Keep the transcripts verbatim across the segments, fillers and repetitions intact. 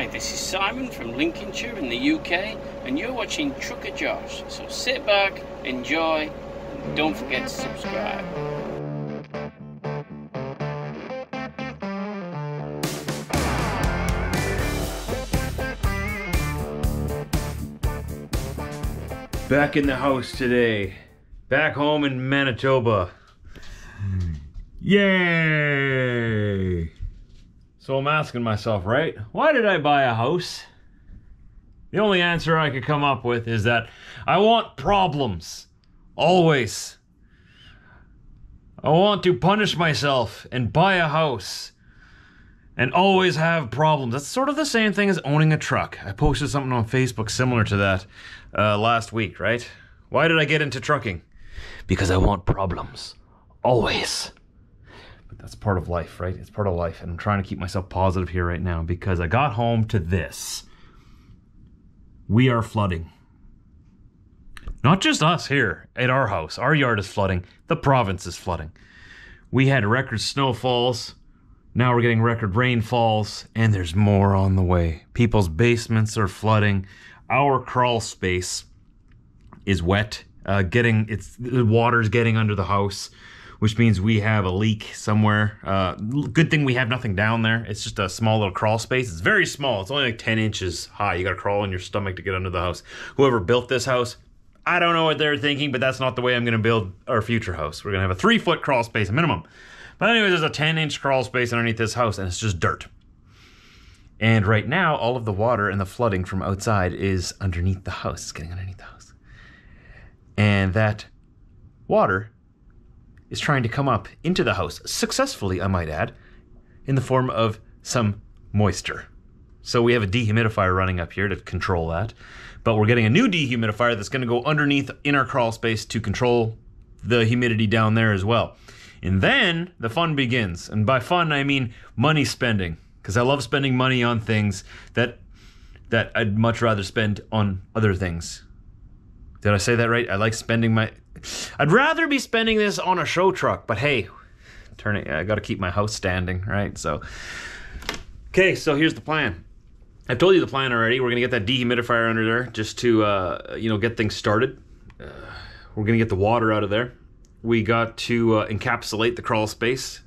Hi, this is Simon from Lincolnshire in the U K, and you're watching Trucker Josh. So sit back, enjoy, and don't forget to subscribe. Back in the house today. Back home in Manitoba. Yay! So I'm asking myself, right, why did I buy a house? The only answer I could come up with is that I want problems, always. I want to punish myself and buy a house and always have problems. That's sort of the same thing as owning a truck. I posted something on Facebook similar to that uh, last week, right? Why did I get into trucking? Because I want problems, always. But that's part of life, right? It's part of life. And I'm trying to keep myself positive here right now because I got home to this. We are flooding. Not just us here at our house. Our yard is flooding. The province is flooding. We had record snowfalls. Now we're getting record rainfalls. And there's more on the way. People's basements are flooding. Our crawl space is wet. Uh, getting it's the water's getting under the house, which means we have a leak somewhere. Uh, good thing we have nothing down there. It's just a small little crawl space. It's very small. It's only like ten inches high. You gotta crawl on your stomach to get under the house. Whoever built this house, I don't know what they're thinking, but that's not the way I'm gonna build our future house. We're gonna have a three foot crawl space minimum. But anyway, there's a ten inch crawl space underneath this house and it's just dirt. And right now, all of the water and the flooding from outside is underneath the house. It's getting underneath the house. And that water is trying to come up into the house, successfully, I might add, in the form of some moisture. So we have a dehumidifier running up here to control that, but we're getting a new dehumidifier that's gonna go underneath in our crawl space to control the humidity down there as well. And then the fun begins, and by fun I mean money spending, because I love spending money on things that that I'd much rather spend on other things. Did I say that right? I like spending my... I'd rather be spending this on a show truck, but hey, turn it, I gotta keep my house standing, right? So, okay, so here's the plan. I've told you the plan already. We're gonna get that dehumidifier under there just to, uh, you know, get things started. Uh, we're gonna get the water out of there. We got to uh, encapsulate the crawl space,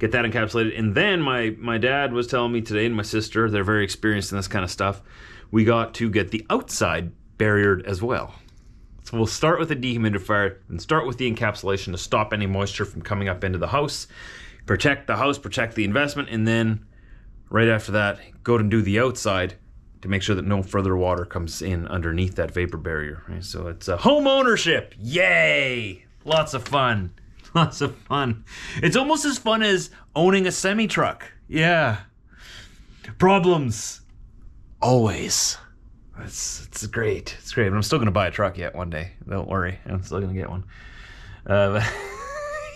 get that encapsulated. And then my, my dad was telling me today, and my sister, they're very experienced in this kind of stuff. We got to get the outside barriered as well. So we'll start with the dehumidifier and start with the encapsulation to stop any moisture from coming up into the house, protect the house, protect the investment, and then right after that, go and do the outside to make sure that no further water comes in underneath that vapor barrier. Right? So it's a home ownership. Yay! Lots of fun. Lots of fun. It's almost as fun as owning a semi-truck. Yeah. Problems. Always. It's, it's great, it's great, but I'm still gonna buy a truck yet one day, don't worry, I'm still gonna get one. Uh, but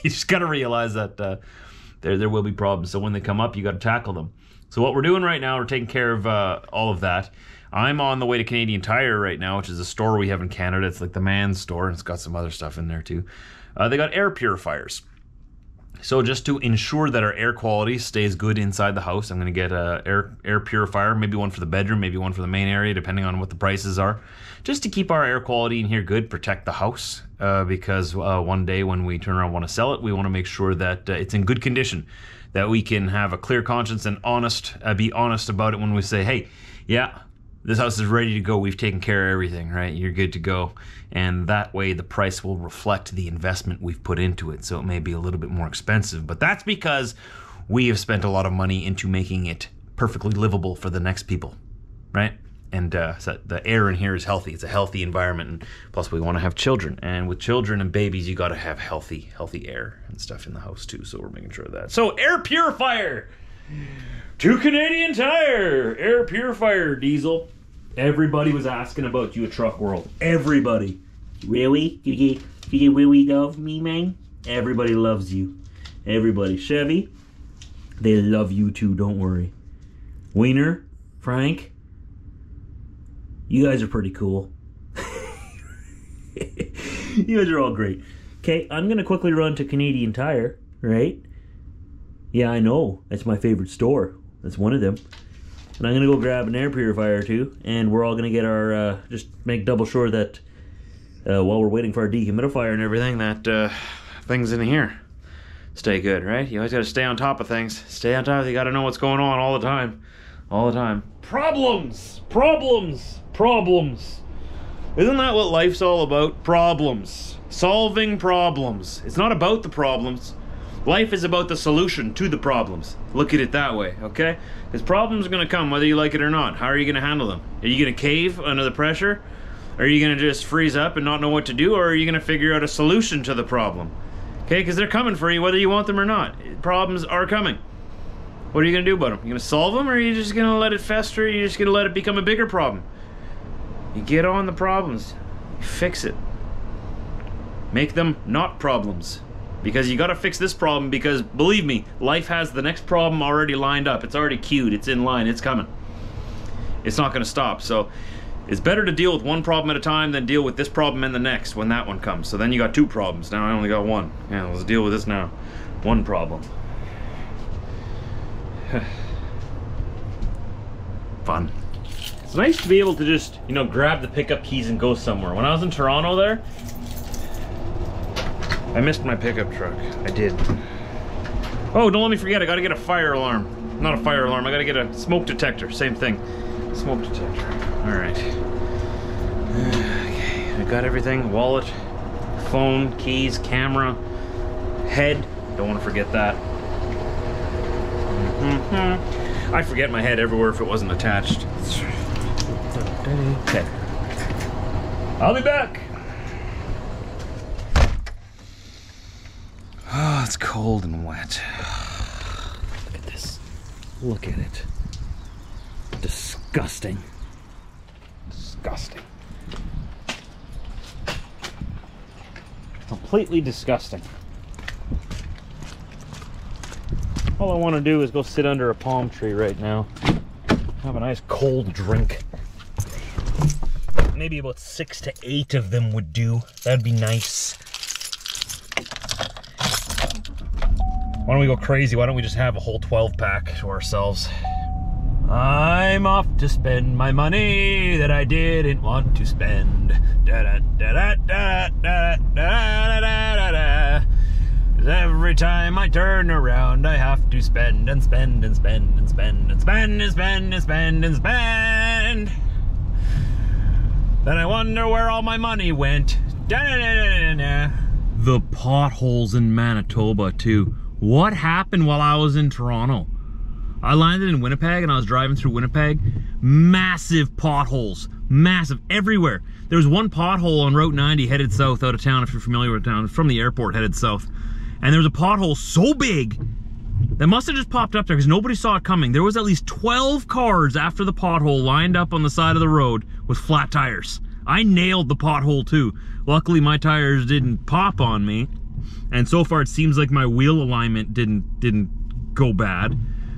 you just gotta realize that uh, there, there will be problems, so when they come up, you gotta tackle them. So what we're doing right now, we're taking care of uh, all of that. I'm on the way to Canadian Tire right now, which is a store we have in Canada. It's like the man's store, and it's got some other stuff in there too. Uh, they got air purifiers. So just to ensure that our air quality stays good inside the house, I'm going to get a air, air purifier, maybe one for the bedroom, maybe one for the main area, depending on what the prices are, just to keep our air quality in here good, protect the house, uh, because uh, one day when we turn around and want to sell it, we want to make sure that uh, it's in good condition, that we can have a clear conscience and honest, uh, be honest about it when we say, hey, yeah, this house is ready to go, we've taken care of everything, right? You're good to go. And that way the price will reflect the investment we've put into it. So it may be a little bit more expensive, but that's because we have spent a lot of money into making it perfectly livable for the next people, right? And uh, so the air in here is healthy. It's a healthy environment. And plus we wanna have children. And with children and babies, you gotta have healthy, healthy air and stuff in the house too. So we're making sure of that. So air purifier to Canadian Tire, air purifier, Diesel. Everybody was asking about you at Truck World. Everybody. Really? You get, you get really love me, man? Everybody loves you. Everybody. Chevy, they love you too, don't worry. Wiener, Frank, you guys are pretty cool. You guys are all great. Okay, I'm going to quickly run to Canadian Tire, right? Yeah, I know. That's my favorite store. That's one of them. And I'm gonna go grab an air purifier or two, and we're all gonna get our, uh, just make double sure that uh, while we're waiting for our dehumidifier and everything, that uh, things in here stay good, right? You always gotta stay on top of things. Stay on top, you gotta know what's going on all the time. All the time. Problems, problems, problems. Isn't that what life's all about? Problems, solving problems. It's not about the problems. Life is about the solution to the problems. Look at it that way, okay? Because problems are gonna come whether you like it or not. How are you gonna handle them? Are you gonna cave under the pressure? Are you gonna just freeze up and not know what to do? Or are you gonna figure out a solution to the problem? Okay, because they're coming for you whether you want them or not. Problems are coming. What are you gonna do about them? You gonna solve them, or are you just gonna let it fester? Or are you just gonna let it become a bigger problem? You get on the problems, you fix it. Make them not problems. Because you gotta fix this problem, because believe me, life has the next problem already lined up. It's already queued, it's in line, it's coming. It's not gonna stop, so it's better to deal with one problem at a time than deal with this problem and the next when that one comes. So then you got two problems, now I only got one. Yeah, let's deal with this now. One problem. Fun. It's nice to be able to just, you know, grab the pickup keys and go somewhere. When I was in Toronto there, I missed my pickup truck, I did. Oh, don't let me forget, I gotta get a fire alarm. Not a fire alarm, I gotta get a smoke detector, same thing. Smoke detector, all right. Okay, I got everything, wallet, phone, keys, camera, head, don't wanna forget that. Mm-hmm. I'd forget my head everywhere if it wasn't attached. Okay, I'll be back. Oh, it's cold and wet. Look at this. Look at it. Disgusting. Disgusting. Completely disgusting. All I want to do is go sit under a palm tree right now. Have a nice cold drink. Maybe about six to eight of them would do. That'd be nice. Why don't we go crazy? Why don't we just have a whole twelve pack to ourselves? I'm off to spend my money that I didn't want to spend. Every time I turn around, I have to spend and spend and spend and spend and spend and spend and spend and spend. Then I wonder where all my money went. The potholes in Manitoba too. What happened while I was in Toronto? I landed in Winnipeg and I was driving through Winnipeg. Massive potholes, massive, everywhere. There was one pothole on Route ninety headed south out of town, if you're familiar with town, from the airport headed south. And there was a pothole so big that must have just popped up there because nobody saw it coming. There was at least twelve cars after the pothole lined up on the side of the road with flat tires. I nailed the pothole too. Luckily my tires didn't pop on me. And so far it seems like my wheel alignment didn't didn't go bad.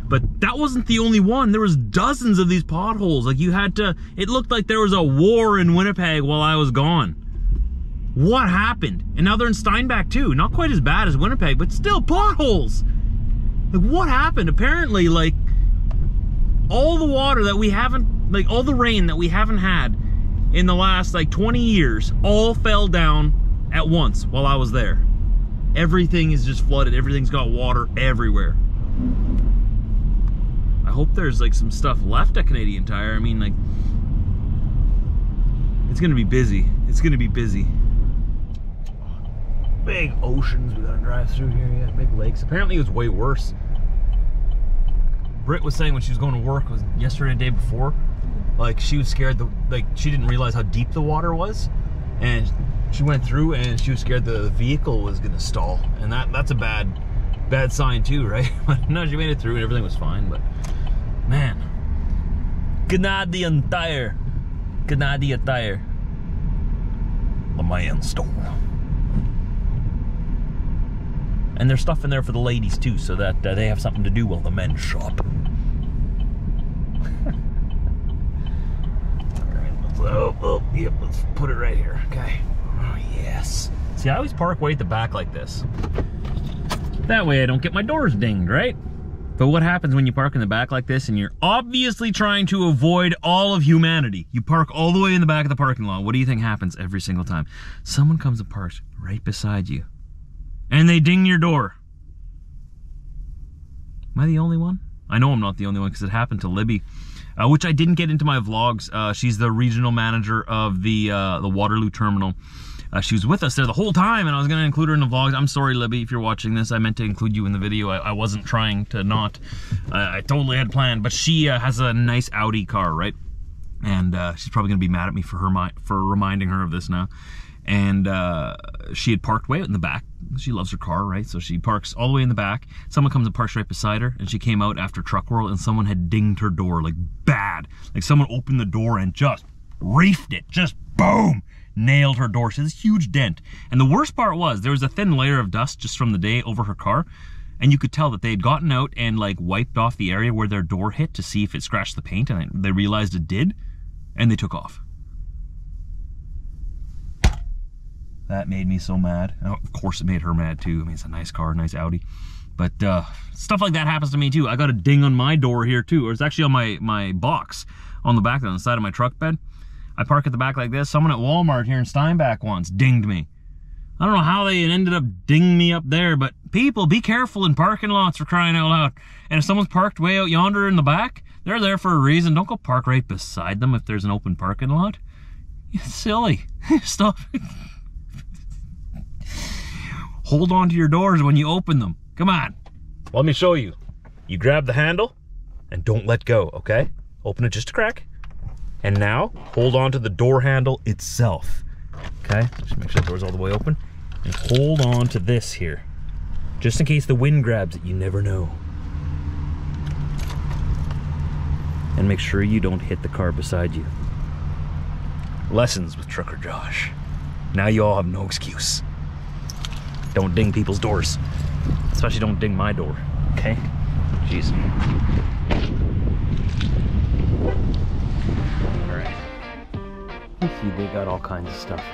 But that wasn't the only one. There was dozens of these potholes. Like you had to, it looked like there was a war in Winnipeg while I was gone. What happened? And now they're in Steinbach too. Not quite as bad as Winnipeg, but still potholes. Like what happened? Apparently like all the water that we haven't, like all the rain that we haven't had in the last like twenty years all fell down at once while I was there. Everything is just flooded. Everything's got water everywhere. I hope there's like some stuff left at Canadian Tire. I mean, like, it's gonna be busy. It's gonna be busy. Big oceans we gotta drive through here, yeah, big lakes. Apparently it was way worse. Britt was saying when she was going to work, was yesterday, the day before, like she was scared, the, like she didn't realize how deep the water was. And she went through and she was scared the vehicle was gonna stall, and that that's a bad bad sign too, right? But no, she made it through and everything was fine. But man, Canadian Tire, Canadian Tire, the man store, and there's stuff in there for the ladies too, so that uh, they have something to do while the men shop. Oh, oh, yep, let's put it right here, okay. Oh, yes. See, I always park way at the back like this. That way I don't get my doors dinged, right? But what happens when you park in the back like this and you're obviously trying to avoid all of humanity? You park all the way in the back of the parking lot. What do you think happens every single time? Someone comes and parks right beside you and they ding your door. Am I the only one? I know I'm not the only one because it happened to Libby, uh, which I didn't get into my vlogs. Uh, she's the regional manager of the, uh, the Waterloo Terminal. Uh, she was with us there the whole time and I was gonna include her in the vlogs. I'm sorry, Libby, if you're watching this, I meant to include you in the video. I, I wasn't trying to not. I, I totally had planned, but she uh, has a nice Audi car, right? And uh, she's probably gonna be mad at me for her for reminding her of this now. And uh, she had parked way out in the back. She loves her car, right? So she parks all the way in the back. Someone comes and parks right beside her, and she came out after Truck World and someone had dinged her door, like bad. Like someone opened the door and just reefed it, just boom. Nailed her door. She had this huge dent. And the worst part was there was a thin layer of dust just from the day over her car. And you could tell that they had gotten out and like wiped off the area where their door hit to see if it scratched the paint. And they realized it did. And they took off. That made me so mad. Oh, of course it made her mad too. I mean, it's a nice car, nice Audi. But uh, stuff like that happens to me too. I got a ding on my door here too. Or it's actually on my, my box on the back, on the side of my truck bed. I park at the back like this. Someone at Walmart here in Steinbach once dinged me. I don't know how they ended up dinging me up there, but people, be careful in parking lots, for crying out loud. And if someone's parked way out yonder in the back, they're there for a reason. Don't go park right beside them if there's an open parking lot. It's silly. Stop. Hold on to your doors when you open them. Come on. Let me show you. You grab the handle and don't let go, okay? Open it just a crack. And now, hold on to the door handle itself, okay? Just make sure the door's all the way open. And hold on to this here. Just in case the wind grabs it, you never know. And make sure you don't hit the car beside you. Lessons with Trucker Josh. Now you all have no excuse. Don't ding people's doors. Especially don't ding my door, okay? Jeez. See, they got all kinds of stuff.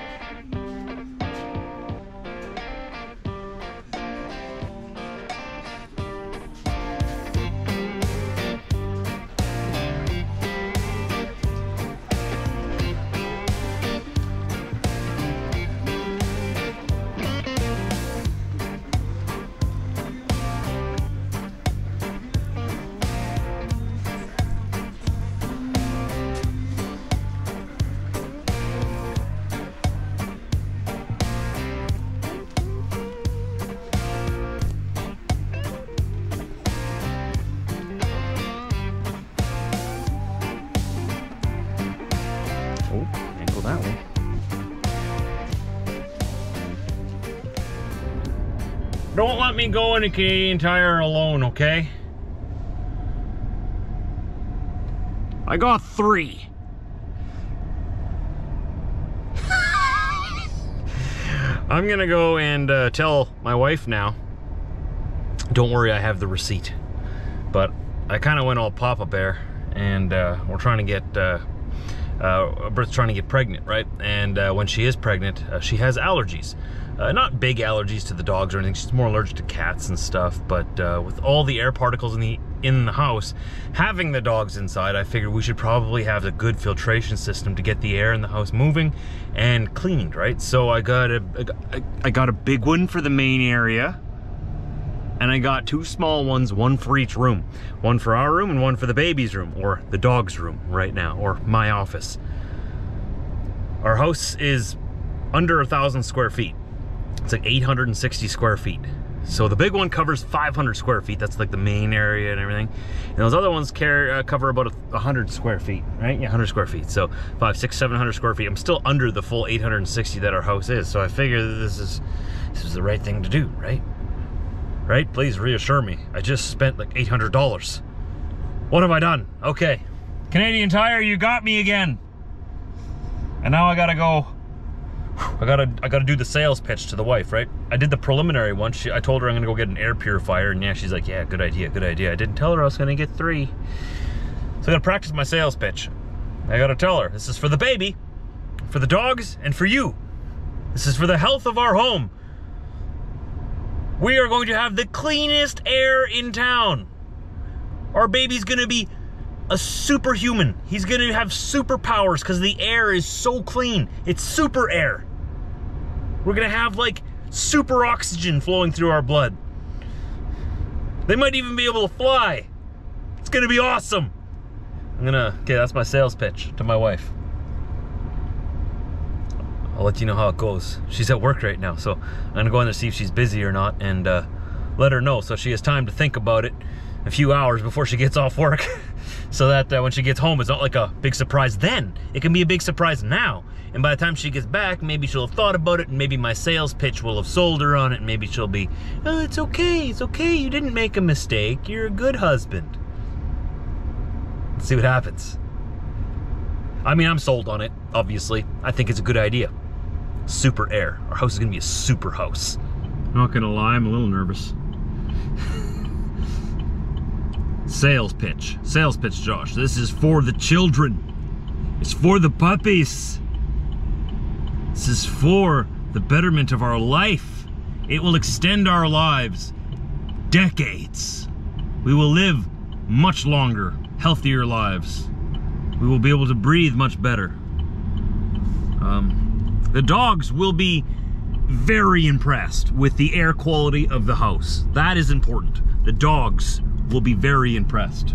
That way. Don't let me go in a Canadian Tire alone, okay? I got three. I'm gonna go and uh, tell my wife now. Don't worry, I have the receipt. But I kind of went all Papa Bear, and uh, we're trying to get. Uh, Uh, Bert's trying to get pregnant, right? And uh, when she is pregnant, uh, she has allergies. Uh, not big allergies to the dogs or anything. She's more allergic to cats and stuff. But uh, with all the air particles in the in the house, having the dogs inside, I figured we should probably have a good filtration system to get the air in the house moving and cleaned, right? So I got a I got a big one for the main area. And I got two small ones, one for each room. One for our room and one for the baby's room, or the dog's room right now, or my office. Our house is under a thousand square feet. It's like eight hundred sixty square feet. So the big one covers five hundred square feet. That's like the main area and everything. And those other ones carry, uh, cover about one hundred square feet, right? Yeah, one hundred square feet. So five, six, seven hundred square feet. I'm still under the full eight hundred sixty that our house is. So I figure that this is, this is the right thing to do, right? Right? Please reassure me. I just spent like eight hundred dollars. What have I done? Okay. Canadian Tire, you got me again. And now I gotta go. I gotta I gotta do the sales pitch to the wife, right? I did the preliminary one. She, I told her I'm gonna go get an air purifier, and yeah, she's like, yeah, good idea, good idea. I didn't tell her I was gonna get three. So I gotta practice my sales pitch. I gotta tell her, this is for the baby, for the dogs, and for you. This is for the health of our home. We are going to have the cleanest air in town. Our baby's gonna be a superhuman. He's gonna have superpowers because the air is so clean. It's super air. We're gonna have like super oxygen flowing through our blood. They might even be able to fly. It's gonna be awesome. I'm gonna, okay, that's my sales pitch to my wife. I'll let you know how it goes. She's at work right now, so I'm gonna go in there and see if she's busy or not, and uh, let her know so she has time to think about it a few hours before she gets off work, so that uh, when she gets home, it's not like a big surprise then. It can be a big surprise now, and by the time she gets back, maybe she'll have thought about it, and maybe my sales pitch will have sold her on it, and maybe she'll be, oh, it's okay, it's okay, you didn't make a mistake, you're a good husband. Let's see what happens. I mean, I'm sold on it, obviously. I think it's a good idea. Super air. Our house is gonna be a super house. Not gonna lie, I'm a little nervous. Sales pitch. Sales pitch, Josh. This is for the children. It's for the puppies. This is for the betterment of our life. It will extend our lives decades. We will live much longer, healthier lives. We will be able to breathe much better. Um, the dogs will be very impressed with the air quality of the house. That is important. The dogs will be very impressed.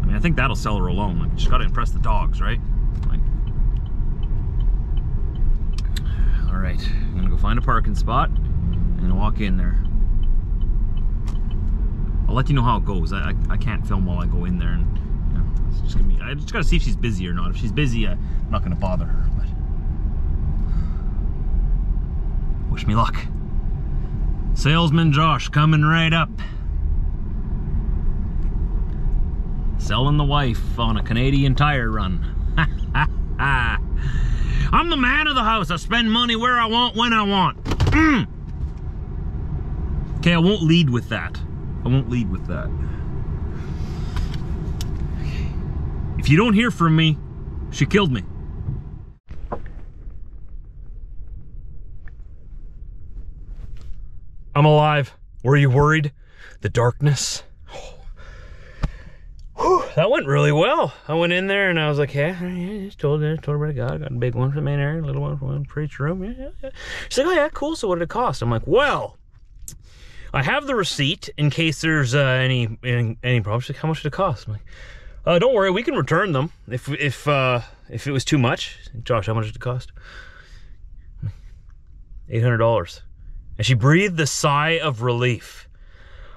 I mean, I think that'll sell her alone. Like, she's got to impress the dogs, right? Like... All right, I'm gonna go find a parking spot and walk in there. I'll let you know how it goes. I, I, I can't film while I go in there, and you know, it's just gonna be, I just gotta see if she's busy or not. If she's busy, I'm not gonna bother her. But wish me luck. Salesman Josh coming right up. Selling the wife on a Canadian Tire run. I'm the man of the house. I spend money where I want, when I want. Mm. Okay, I won't lead with that. I won't lead with that. If you don't hear from me, she killed me. I'm alive. Were you worried? The darkness. Oh. Whew, that went really well. I went in there and I was like, yeah, yeah, just told her, told her what I got. I got a big one for the main area, a little one for one for each room. Yeah, yeah, yeah. She's like, oh yeah, cool. So what did it cost? I'm like, well, I have the receipt in case there's uh, any, any any problems. She's like, how much did it cost? I'm like, uh, don't worry, we can return them if if uh, if it was too much. Josh, how much did it cost? Eight hundred dollars. And she breathed a sigh of relief.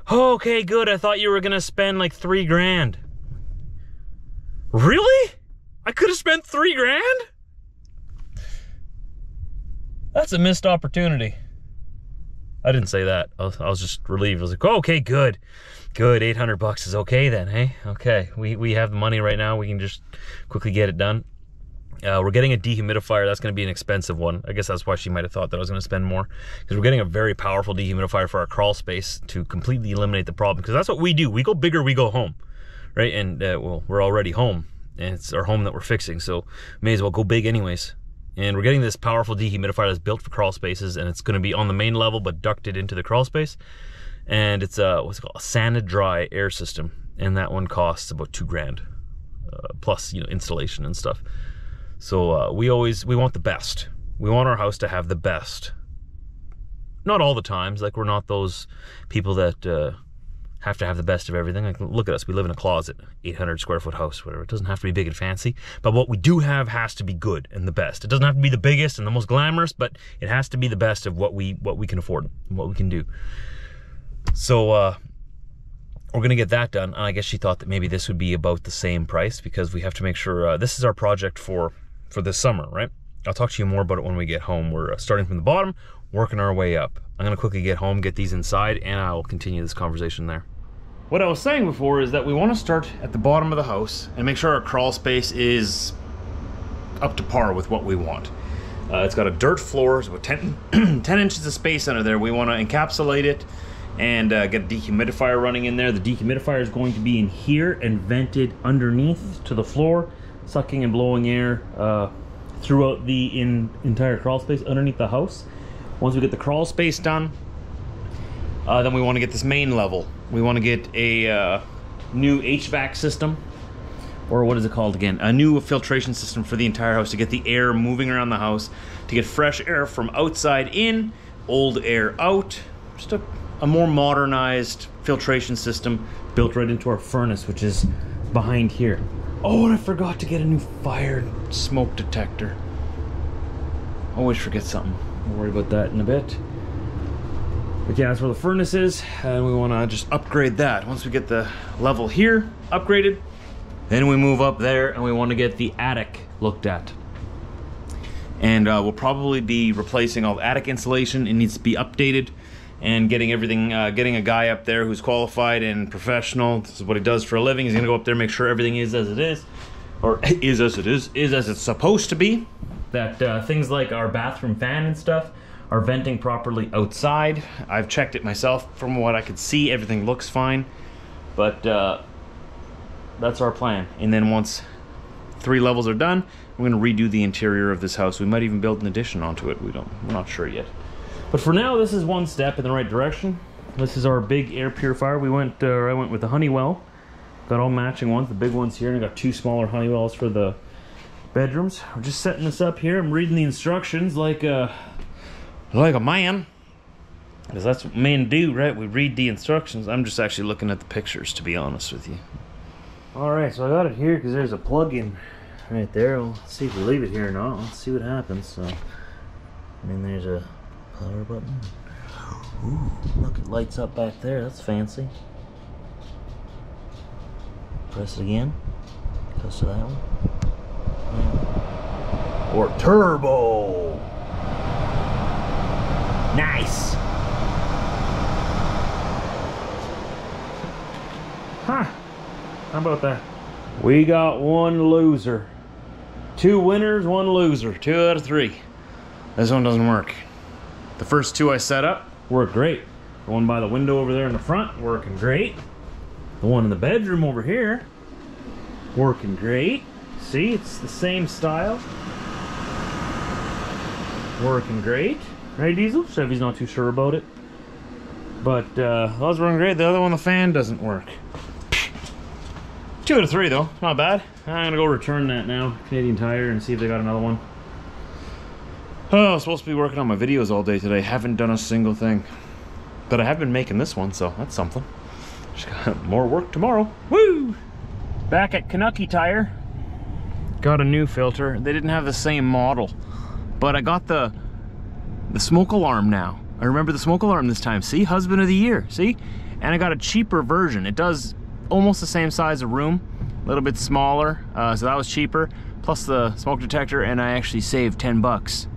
Oh, okay, good. I thought you were gonna spend like three grand. Really? I could have spent three grand? That's a missed opportunity. I didn't say that. I was, I was just relieved. I was like, oh, okay, good. Good, eight hundred bucks is okay then, hey? Okay, we, we have the money right now. We can just quickly get it done. Uh, we're getting a dehumidifier. That's gonna be an expensive one. I guess that's why she might have thought that I was gonna spend more, because we're getting a very powerful dehumidifier for our crawl space to completely eliminate the problem, because that's what we do. We go bigger, we go home, right? And uh, well, we're already home, and it's our home that we're fixing, so may as well go big anyways. And we're getting this powerful dehumidifier that's built for crawl spaces, and it's gonna be on the main level but ducted into the crawl space. And it's a, what's it called? A Santa dry air system. And that one costs about two grand, uh, plus, you know, installation and stuff. So uh, we always, we want the best. We want our house to have the best. Not all the times, like we're not those people that uh, have to have the best of everything. Like, look at us, we live in a closet, eight hundred square foot house, whatever. It doesn't have to be big and fancy, but what we do have has to be good and the best. It doesn't have to be the biggest and the most glamorous, but it has to be the best of what we, what we can afford and what we can do. So uh, we're gonna get that done. And I guess she thought that maybe this would be about the same price, because we have to make sure, uh, this is our project for, for this summer, right? I'll talk to you more about it when we get home. We're uh, starting from the bottom, working our way up. I'm gonna quickly get home, get these inside, and I'll continue this conversation there. What I was saying before is that we wanna start at the bottom of the house and make sure our crawl space is up to par with what we want. Uh, it's got a dirt floor, so ten, ten inches of space under there. We wanna encapsulate it and uh, get a dehumidifier running in there. The dehumidifier is going to be in here and vented underneath to the floor, sucking and blowing air uh, throughout the in, entire crawl space underneath the house. Once we get the crawl space done, uh, then we want to get this main level We want to get a uh, new H V A C system, or what is it called again? A new filtration system for the entire house to get the air moving around the house, to get fresh air from outside in, old air out. Just a, a more modernized filtration system built right into our furnace, which is behind here. Oh, and I forgot to get a new fire smoke detector. Always forget something. We'll worry about that in a bit. But yeah, that's where the furnace is, and we want to just upgrade that. Once we get the level here upgraded, then we move up there, and we want to get the attic looked at. And uh, we'll probably be replacing all the attic insulation. It needs to be updated, and getting everything, uh, getting a guy up there who's qualified and professional. This is what he does for a living. He's gonna go up there, make sure everything is as it is, or is as it is, is as it's supposed to be. That uh, things like our bathroom fan and stuff are venting properly outside. I've checked it myself. From what I could see, everything looks fine. But uh, that's our plan. And then once three levels are done, we're gonna redo the interior of this house. We might even build an addition onto it. We don't, we're not sure yet. But for now, this is one step in the right direction. This is our big air purifier. We went, uh, I went with the Honeywell. Got all matching ones, the big ones here, and I got two smaller Honeywells for the bedrooms. We're just setting this up here. I'm reading the instructions like a, like a man, because that's what men do, right? We read the instructions. I'm just actually looking at the pictures, to be honest with you. All right, so I got it here because there's a plug-in right there. We'll see if we leave it here or not. Let's see what happens. So, I mean, there's a power button. Ooh, look, it lights up back there. That's fancy. Press it again. Press to that one. Or turbo. Nice. Huh. How about that? We got one loser. Two winners, one loser. Two out of three. This one doesn't work. The first two I set up worked great. The one by the window over there in the front, working great. The one in the bedroom over here, working great. See, it's the same style. Working great. Right, Diesel? Chevy's not too sure about it. But uh, that was working great. The other one, the fan, doesn't work. Two out of three, though. Not bad. I'm gonna go return that now, Canadian Tire, and see if they got another one. Oh, I was supposed to be working on my videos all day today. Haven't done a single thing. But I have been making this one, so that's something. Just got more work tomorrow. Woo! Back at Canucky Tire. Got a new filter. They didn't have the same model. But I got the, the smoke alarm now. I remember the smoke alarm this time. See? Husband of the year. See? And I got a cheaper version. It does almost the same size of room. A little bit smaller. Uh, so that was cheaper. Plus the smoke detector. And I actually saved ten bucks.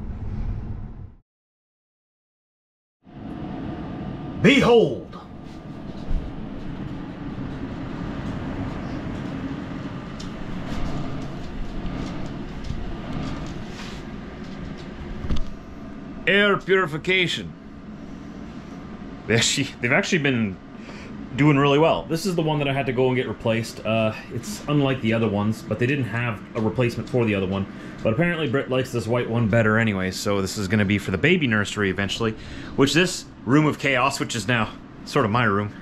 Behold! Air purification. They actually, they've actually been doing really well. This is the one that I had to go and get replaced. Uh, it's unlike the other ones, but they didn't have a replacement for the other one. But apparently Britt likes this white one better anyway, so this is going to be for the baby nursery eventually, which this room of chaos, which is now sort of my room.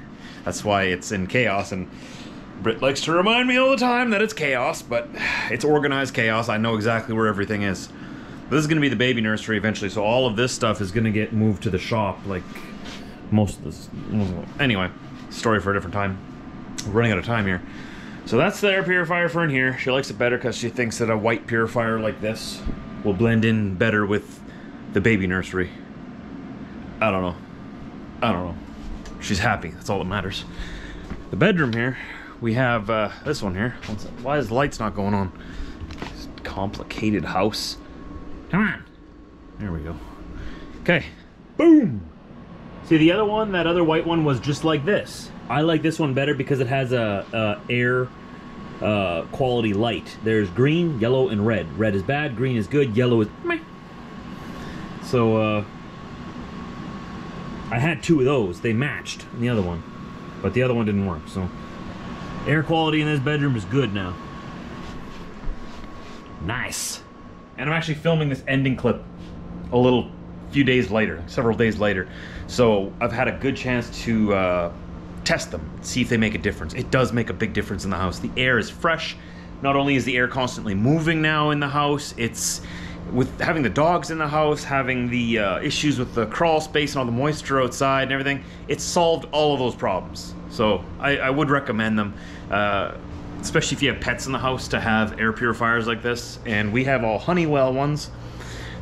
That's why it's in chaos, and Britt likes to remind me all the time that it's chaos, but it's organized chaos. I know exactly where everything is. This is going to be the baby nursery eventually, so all of this stuff is going to get moved to the shop, like most of this. Anyway, story for a different time. We're running out of time here. So that's the air purifier for in here. She likes it better because she thinks that a white purifier like this will blend in better with the baby nursery. I don't know. I don't know. She's happy. That's all that matters. The bedroom here, we have uh, this one here. Why is the lights not going on? It's a complicated house. Come on. There we go. Okay. Boom. See, the other one, that other white one was just like this. I like this one better because it has a, a air uh, quality light. There's green, yellow, and red. Red is bad, green is good, yellow is meh. So, uh, I had two of those. They matched in the other one, but the other one didn't work. So, air quality in this bedroom is good now. Nice. And I'm actually filming this ending clip a little few days later, several days later. So I've had a good chance to uh, test them, see if they make a difference. It does make a big difference in the house. The air is fresh. Not only is the air constantly moving now in the house, it's with having the dogs in the house, having the uh, issues with the crawl space and all the moisture outside and everything, it's solved all of those problems. So I, I would recommend them, uh, especially if you have pets in the house, to have air purifiers like this. And we have all Honeywell ones.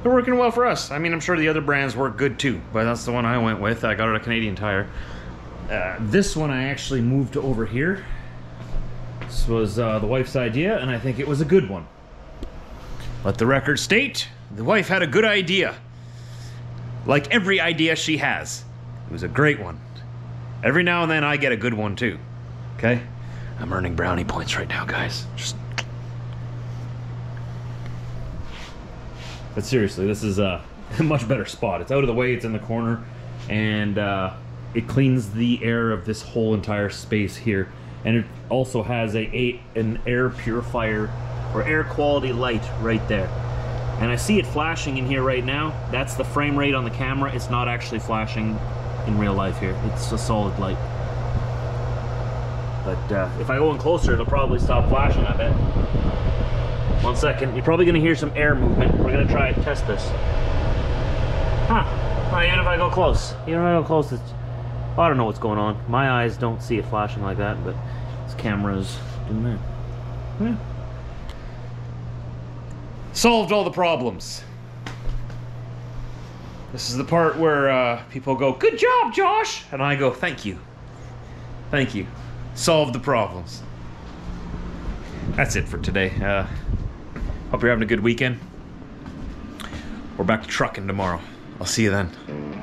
They're working well for us. I mean, I'm sure the other brands work good too, but that's the one I went with. I got it at Canadian Tire. Uh, this one I actually moved to over here. This was uh, the wife's idea, and I think it was a good one. Let the record state, the wife had a good idea. Like every idea she has. It was a great one. Every now and then I get a good one too. Okay? I'm earning brownie points right now, guys. Just... But seriously, this is a much better spot. It's out of the way, it's in the corner, and uh, it cleans the air of this whole entire space here. And it also has a, a an air purifier or air quality light right there. And I see it flashing in here right now. That's the frame rate on the camera. It's not actually flashing in real life here. It's a solid light. But uh, if I go in closer, it'll probably stop flashing, I bet. One second, you're probably gonna hear some air movement. We're gonna try and test this. Huh, oh, even if I go close. Even if I go close, it's, I don't know what's going on. My eyes don't see it flashing like that, but this camera's doing that. Yeah. Solved all the problems. This is the part where uh, people go, "Good job, Josh!" And I go, "Thank you. Thank you. Solved the problems." That's it for today. Uh, hope you're having a good weekend. We're back to trucking tomorrow. I'll see you then.